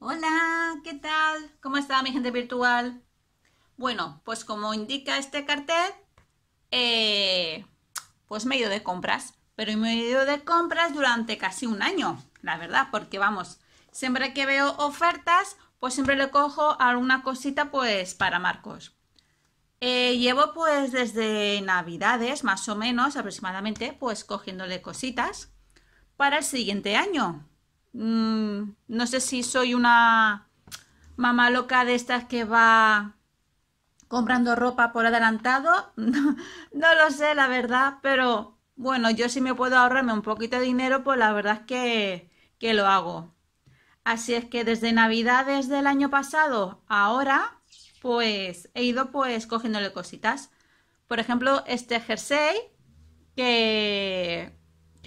Hola, ¿qué tal? ¿Cómo está mi gente virtual? Bueno, pues como indica este cartel, pues me he ido de compras, pero me he ido de compras durante casi un año, la verdad, porque vamos, siempre que veo ofertas, pues siempre le cojo alguna cosita pues para Marcos. Llevo pues desde Navidades, más o menos, aproximadamente, pues cogiéndole cositas para el siguiente año. No sé si soy una mamá loca de estas que va comprando ropa por adelantado, no lo sé la verdad, pero bueno, yo si me puedo ahorrarme un poquito de dinero, pues la verdad es que lo hago. Así es que desde Navidades del año pasado a ahora, pues he ido pues cogiéndole cositas. Por ejemplo, este jersey que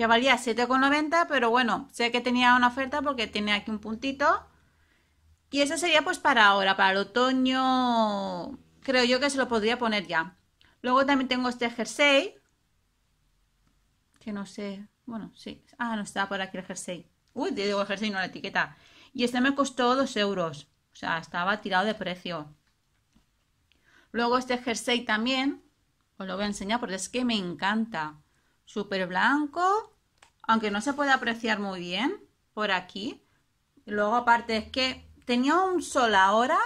valía 7,90, pero bueno, sé que tenía una oferta porque tiene aquí un puntito. Y eso sería pues para ahora, para el otoño, creo yo que se lo podría poner ya. Luego también tengo este jersey, que no sé, bueno, sí. Ah, no está por aquí el jersey. Uy, te digo el jersey, no la etiqueta. Y este me costó 2 euros, o sea, estaba tirado de precio. Luego este jersey también, os lo voy a enseñar porque es que me encanta. Súper blanco, aunque no se puede apreciar muy bien por aquí. Luego aparte es que tenía un sol ahora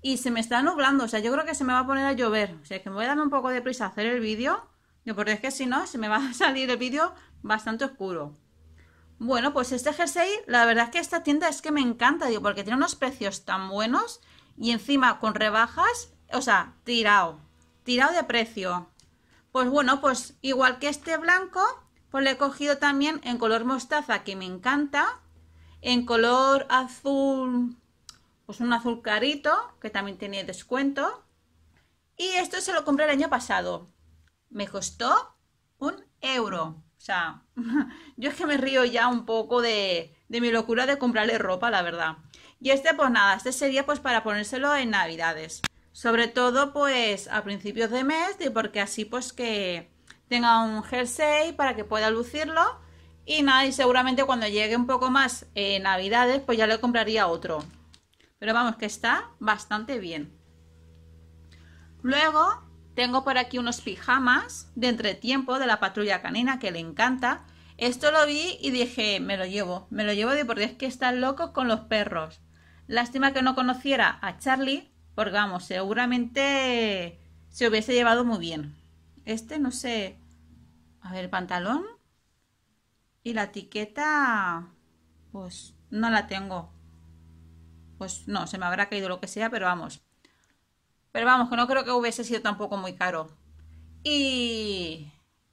y se me está nublando, o sea, yo creo que se me va a poner a llover. O sea, que me voy a dar un poco de prisa a hacer el vídeo, porque es que si no, se me va a salir el vídeo bastante oscuro. Bueno, pues este jersey, la verdad es que esta tienda es que me encanta, digo, porque tiene unos precios tan buenos y encima con rebajas, o sea, tirado de precio. Pues bueno, pues igual que este blanco, pues le he cogido también en color mostaza, que me encanta. En color azul, pues un azul carito, que también tenía descuento. Y esto se lo compré el año pasado. Me costó 1 euro. O sea, yo es que me río ya un poco de mi locura de comprarle ropa, la verdad. Y este, pues nada, este sería pues para ponérselo en Navidades. Sobre todo pues a principios de mes, porque así pues que tenga un jersey para que pueda lucirlo. Y nada, y seguramente cuando llegue un poco más Navidades, pues ya le compraría otro. Pero vamos, que está bastante bien. Luego tengo por aquí unos pijamas de entretiempo de la Patrulla Canina, que le encanta. Esto lo vi y dije, me lo llevo, porque es que están locos con los perros. Lástima que no conociera a Charlie, porque vamos, seguramente se hubiese llevado muy bien. Este, no sé, a ver, el pantalón y la etiqueta, pues no la tengo. Pues no, se me habrá caído lo que sea, pero vamos. Pero vamos, que no creo que hubiese sido tampoco muy caro. Y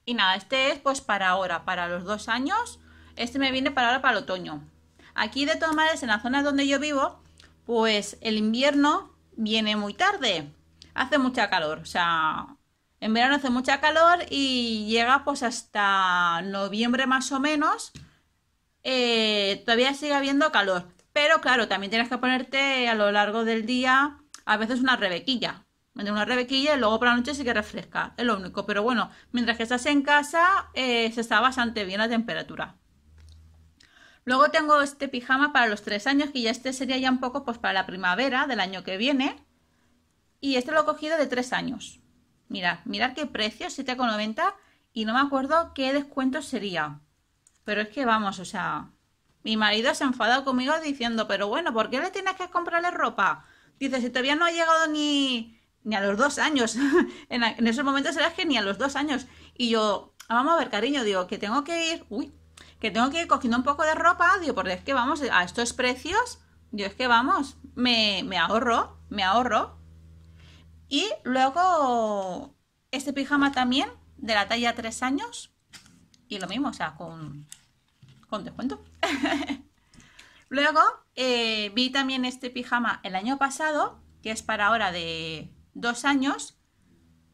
nada, este es pues para ahora, para los 2 años. Este me viene para ahora, para el otoño. Aquí de todas maneras, en la zona donde yo vivo, pues el invierno viene muy tarde, hace mucha calor, o sea, en verano hace mucha calor y llega pues hasta noviembre más o menos, todavía sigue habiendo calor, pero claro, también tienes que ponerte a lo largo del día a veces una rebequilla y luego por la noche sí que refresca, es lo único, pero bueno, mientras que estás en casa se está bastante bien la temperatura. Luego tengo este pijama para los 3 años, que ya este sería ya un poco pues para la primavera del año que viene. Y este lo he cogido de 3 años. Mirad qué precio, 7,90, y no me acuerdo qué descuento sería. Pero es que vamos, o sea, mi marido se ha enfadado conmigo diciendo, pero bueno, ¿por qué le tienes que comprarle ropa? Dice, si todavía no ha llegado ni a los 2 años. En esos momentos será que ni a los 2 años. Y yo, vamos a ver, cariño, digo, que tengo que ir... Uy. Que tengo que ir cogiendo un poco de ropa, digo, porque es que vamos, a estos precios, digo, es que vamos, me ahorro. Y luego este pijama también, de la talla 3 años, y lo mismo, o sea, con descuento. Luego vi también este pijama el año pasado, que es para ahora de 2 años,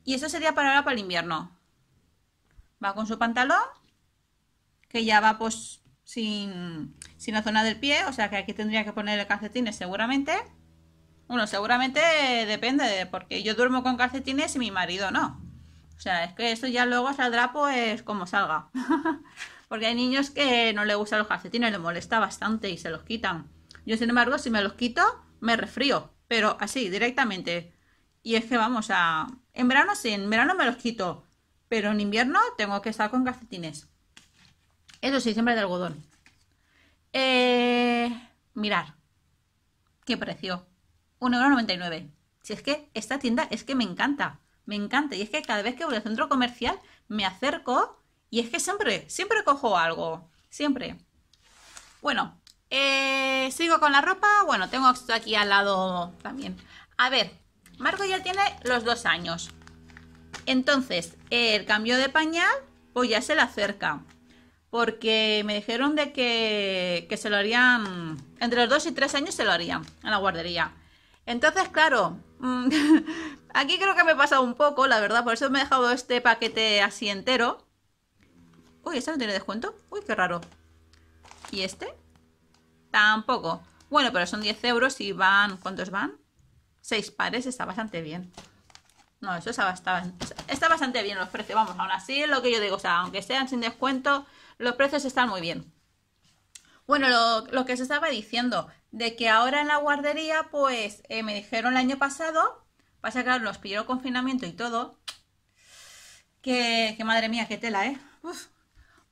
y esto sería para ahora, para el invierno. Va con su pantalón, que ya va pues sin la zona del pie, o sea que aquí tendría que ponerle calcetines seguramente. Bueno, seguramente depende, porque yo duermo con calcetines y mi marido no. O sea, es que esto ya luego saldrá pues como salga. Porque hay niños que no les gustan los calcetines, les molesta bastante y se los quitan. Yo, sin embargo, si me los quito, me resfrío, pero así, directamente. Y es que vamos a... En verano sí, en verano me los quito, pero en invierno tengo que estar con calcetines. Eso sí, siempre de algodón. Mirar. ¿Qué precio? 1,99 €. Si es que esta tienda es que me encanta. Me encanta. Y es que cada vez que voy al centro comercial me acerco y es que siempre cojo algo. Siempre. Bueno, sigo con la ropa. Bueno, tengo esto aquí al lado también. A ver, Marco ya tiene los 2 años. Entonces, el cambio de pañal, pues ya se le acerca. Porque me dijeron de que se lo harían, entre los 2 y 3 años se lo harían en la guardería. Entonces, claro, aquí creo que me he pasado un poco, la verdad, por eso me he dejado este paquete así entero. Uy, ¿este no tiene descuento? Uy, qué raro. ¿Y este? Tampoco. Bueno, pero son 10 € y van, ¿cuántos van? 6 pares, está bastante bien. No, eso está bastante bien los precios. Vamos, aún así es lo que yo digo. O sea, aunque sean sin descuento, los precios están muy bien. Bueno, lo que se estaba diciendo, de que ahora en la guardería, pues me dijeron el año pasado, pasa que claro, los pilló el confinamiento y todo, que madre mía, qué tela, ¿eh? Uf.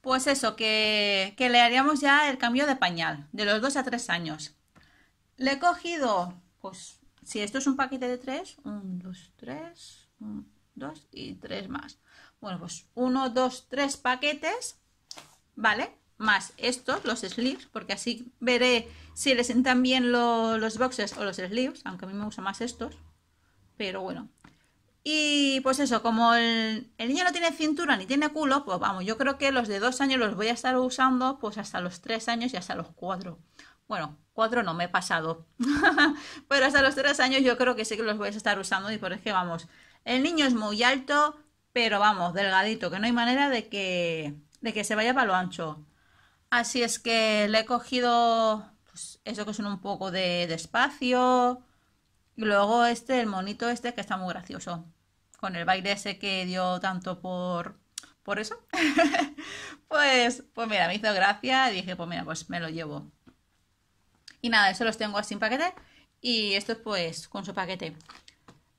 Pues eso, que le haríamos ya el cambio de pañal, de los 2 a 3 años. Le he cogido, pues... Si esto es un paquete de 3, 1, 2, 3, 1, 2 y 3 más. Bueno, pues 1, 2, 3 paquetes, ¿vale? Más estos, los sleeves, porque así veré si le sentan bien los boxes o los sleeves, aunque a mí me gustan más estos, pero bueno. Y pues eso, como el niño no tiene cintura ni tiene culo, pues vamos, yo creo que los de 2 años los voy a estar usando pues hasta los 3 años y hasta los 4. Bueno, 4 no, me he pasado. Pero hasta los 3 años yo creo que sí que los voy a estar usando. Y por eso que vamos, el niño es muy alto, pero vamos, delgadito, que no hay manera de que se vaya para lo ancho. Así es que le he cogido pues, eso que son un poco de espacio. Y luego el monito que está muy gracioso. Con el baile ese que dio tanto por eso. Pues mira, me hizo gracia y dije, pues mira, pues me lo llevo. Y nada, eso los tengo así en paquete. Y esto es pues con su paquete.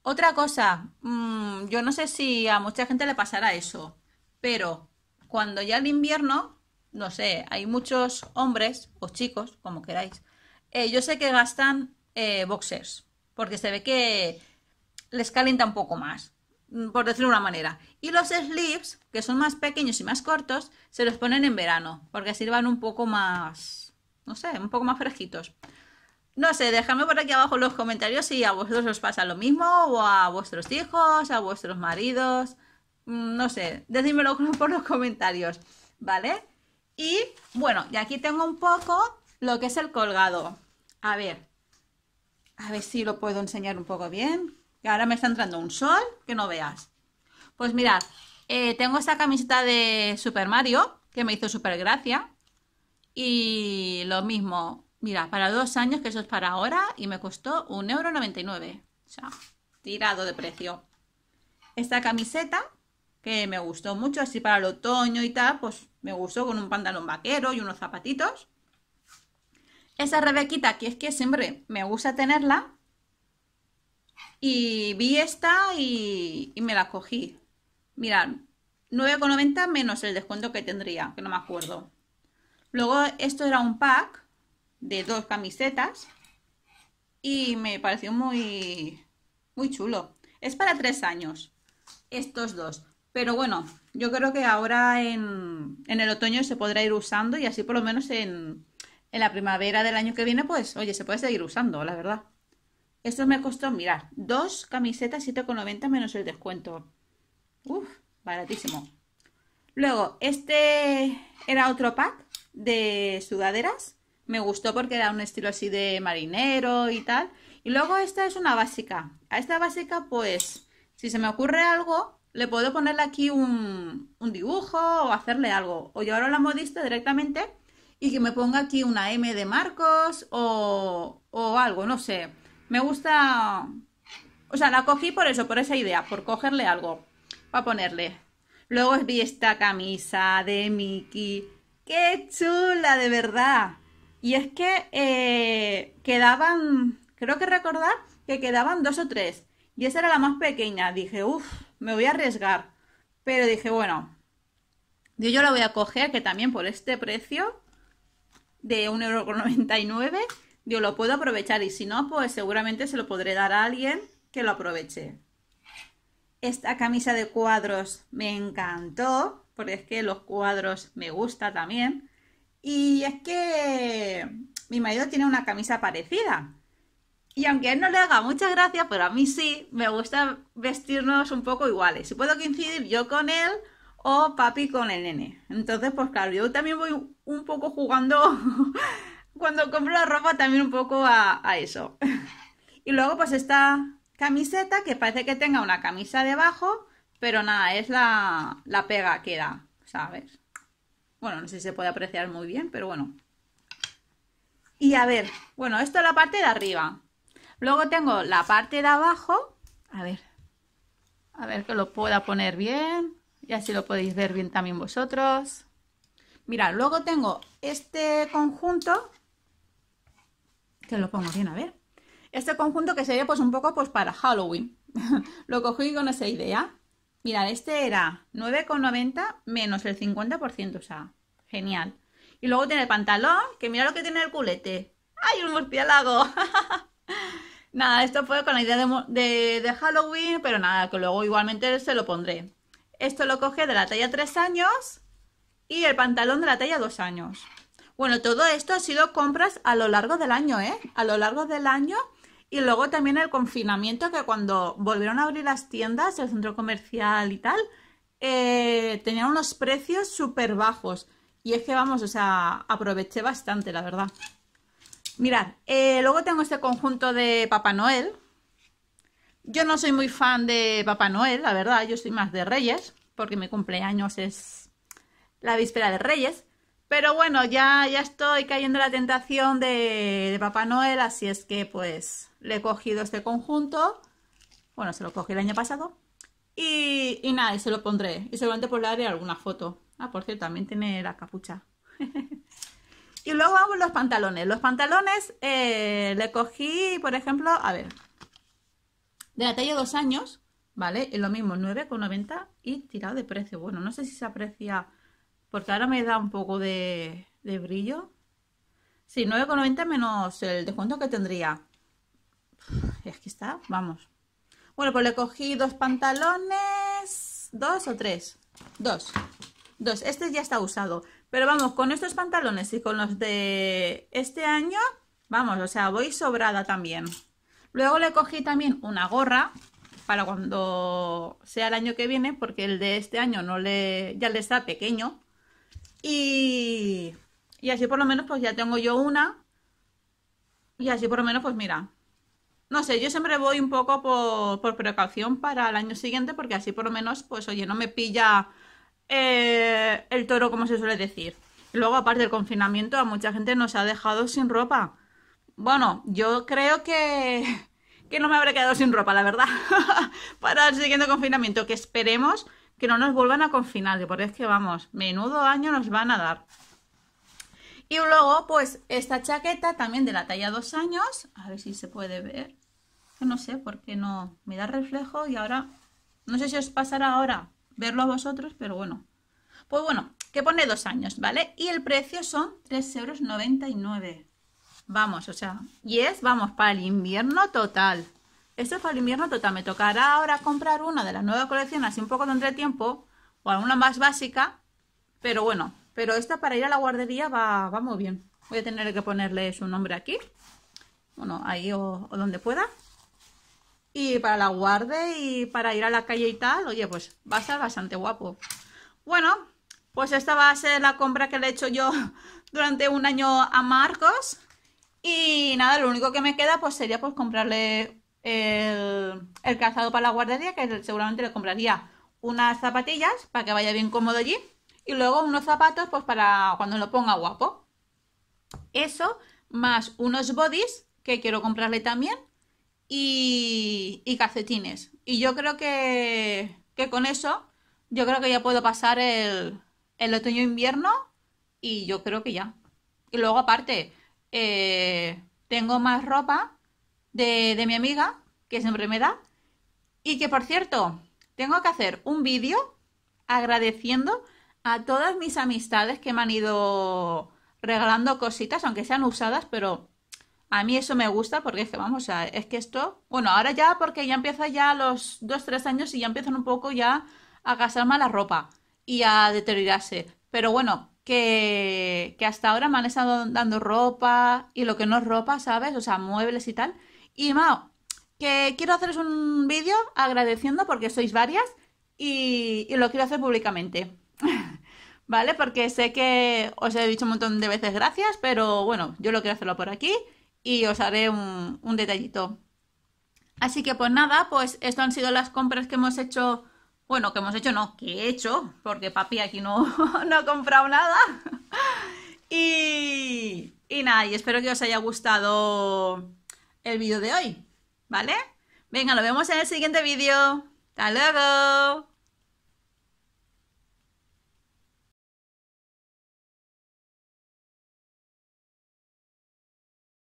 Otra cosa, yo no sé si a mucha gente le pasará eso, pero cuando ya el invierno, no sé, hay muchos hombres o chicos, como queráis, yo sé que gastan boxers, porque se ve que les calienta un poco más, por decirlo de una manera. Y los sleeves, que son más pequeños y más cortos, se los ponen en verano, porque sirvan un poco más... No sé, un poco más fresquitos. No sé, dejadme por aquí abajo en los comentarios si a vosotros os pasa lo mismo, o a vuestros hijos, a vuestros maridos. No sé, decídmelo por los comentarios, ¿vale? Y bueno, y aquí tengo un poco lo que es el colgado. A ver si lo puedo enseñar un poco bien. Que ahora me está entrando un sol que no veas. Pues mirad, tengo esta camiseta de Super Mario, que me hizo súper gracia. Y lo mismo, mira, para 2 años, que eso es para ahora, y me costó 1,99 €. O sea, tirado de precio. Esta camiseta, que me gustó mucho, así para el otoño y tal, pues me gustó con un pantalón vaquero y unos zapatitos. Esa Rebequita, que es que siempre me gusta tenerla. Y vi esta y me la cogí. Mirad, 9,90 € menos el descuento que tendría, que no me acuerdo. Luego esto era un pack de 2 camisetas y me pareció muy, muy chulo. Es para 3 años estos 2. Pero bueno, yo creo que ahora en el otoño se podrá ir usando y así por lo menos en la primavera del año que viene, pues oye, se puede seguir usando, la verdad. Esto me costó, mirad, 2 camisetas, 7,90 € menos el descuento. Uf, baratísimo. Luego, este era otro pack de sudaderas, me gustó porque era un estilo así de marinero y tal. Y luego esta es una básica. A esta básica, pues si se me ocurre algo, le puedo ponerle aquí un dibujo o hacerle algo, o llevarlo a la modista directamente y que me ponga aquí una M de Marcos o algo, no sé, me gusta. O sea, la cogí por eso, por esa idea, por cogerle algo para ponerle. Luego vi esta camisa de Mickey. ¡Qué chula, de verdad! Y es que quedaban, creo que recordar que quedaban dos o tres. Y esa era la más pequeña. Dije, uff, me voy a arriesgar. Pero dije, bueno, yo la voy a coger, que también por este precio de 1,99 €, yo lo puedo aprovechar. Y si no, pues seguramente se lo podré dar a alguien que lo aproveche. Esta camisa de cuadros me encantó, porque es que los cuadros me gusta también. Y es que mi marido tiene una camisa parecida. Y aunque a él no le haga mucha gracia, pero a mí sí, me gusta vestirnos un poco iguales. Si puedo coincidir yo con él o papi con el nene. Entonces, pues claro, yo también voy un poco jugando cuando compro la ropa también un poco a eso. Y luego pues esta camiseta que parece que tenga una camisa debajo, pero nada, es la pega que da, ¿sabes? Bueno, no sé si se puede apreciar muy bien, pero bueno. Y a ver, bueno, esto es la parte de arriba. Luego tengo la parte de abajo, a ver que lo pueda poner bien, y así lo podéis ver bien también vosotros. Mirad, luego tengo este conjunto, que lo pongo bien, a ver. Este conjunto que sería pues un poco pues para Halloween, lo cogí con esa idea. Mirad, este era 9,90 € menos el 50%, o sea, genial. Y luego tiene el pantalón, que mira lo que tiene el culete. ¡Ay, un murciélago! Nada, esto fue con la idea de Halloween, pero nada, que luego igualmente se lo pondré. Esto lo coge de la talla 3 años y el pantalón de la talla 2 años. Bueno, todo esto ha sido compras a lo largo del año, ¿eh? A lo largo del año y luego también el confinamiento, que cuando volvieron a abrir las tiendas, el centro comercial y tal, tenían unos precios súper bajos. Y es que vamos, o sea, aproveché bastante, la verdad. Mirad, luego tengo este conjunto de Papá Noel. Yo no soy muy fan de Papá Noel, la verdad, yo soy más de Reyes, porque mi cumpleaños es la víspera de Reyes. Pero bueno, ya estoy cayendo en la tentación de Papá Noel, así es que pues le he cogido este conjunto. Bueno, se lo cogí el año pasado. Y nada, y se lo pondré. Y seguramente pues le haré alguna foto. Ah, por cierto, también tiene la capucha. Y luego vamos los pantalones. Los pantalones le cogí, por ejemplo, a ver, de la talla 2 años, ¿vale? Y lo mismo, 9,90 € y tirado de precio. Bueno, no sé si se aprecia, porque ahora me da un poco de brillo. Sí, 9,90 € menos el descuento que tendría. Es que está, vamos. Bueno, pues le cogí dos pantalones, dos o tres, dos, este ya está usado, pero vamos, con estos pantalones y con los de este año, vamos, o sea, voy sobrada también. Luego le cogí también una gorra para cuando sea el año que viene, porque el de este año no le, ya le está pequeño, y así por lo menos pues ya tengo yo una, y así por lo menos pues mira, no sé, yo siempre voy un poco por precaución para el año siguiente, porque así por lo menos pues oye, no me pilla el toro, como se suele decir. Luego, aparte del confinamiento, a mucha gente nos ha dejado sin ropa. Bueno, yo creo que no me habré quedado sin ropa, la verdad, para el siguiente confinamiento, que esperemos que no nos vuelvan a confinar, porque es que vamos, menudo año nos van a dar. Y luego, pues, esta chaqueta también de la talla 2 años, a ver si se puede ver, que no sé por qué no me da reflejo y ahora, no sé si os pasará ahora verlo a vosotros, pero bueno, pues bueno, que pone 2 años, ¿vale? Y el precio son 3,99 €, vamos, o sea, y es, vamos, para el invierno total. Esto es para el invierno total. Me tocará ahora comprar una de la nueva colección, así un poco de entretiempo, o alguna más básica, pero bueno, pero esta para ir a la guardería va muy bien. Voy a tener que ponerle su nombre aquí, bueno, ahí o donde pueda. Y para la guarde y para ir a la calle y tal, oye, pues va a estar bastante guapo. Bueno, pues esta va a ser la compra que le he hecho yo durante un año a Marcos. Y nada, lo único que me queda pues sería pues comprarle el calzado para la guardería, que seguramente le compraría unas zapatillas para que vaya bien cómodo allí. Y luego unos zapatos pues para cuando lo ponga guapo. Eso, más unos bodys que quiero comprarle también. Y calcetines. Y yo creo que con eso, yo creo que ya puedo pasar el otoño-invierno. Y yo creo que ya. Y luego aparte, Tengo más ropa de mi amiga, que siempre me da. Y que, por cierto, tengo que hacer un vídeo agradeciendo a todas mis amistades que me han ido regalando cositas, aunque sean usadas, pero a mí eso me gusta porque es que, vamos, o sea, es que esto... Bueno, ahora ya porque ya empieza ya los 2-3 años y ya empiezan un poco ya a gastar más la ropa y a deteriorarse. Pero bueno, que hasta ahora me han estado dando ropa y lo que no es ropa, ¿sabes? O sea, muebles y tal. Y Mao, que quiero haceros un vídeo agradeciendo porque sois varias y lo quiero hacer públicamente. ¿Vale? Porque sé que os he dicho un montón de veces gracias, pero bueno, yo lo quiero hacerlo por aquí y os haré un detallito. Así que pues nada, pues esto han sido las compras que hemos hecho, bueno, que hemos hecho no, que he hecho, porque papi aquí no ha comprado nada. Y nada, y espero que os haya gustado el vídeo de hoy, ¿vale? Venga, nos vemos en el siguiente vídeo. ¡Hasta luego!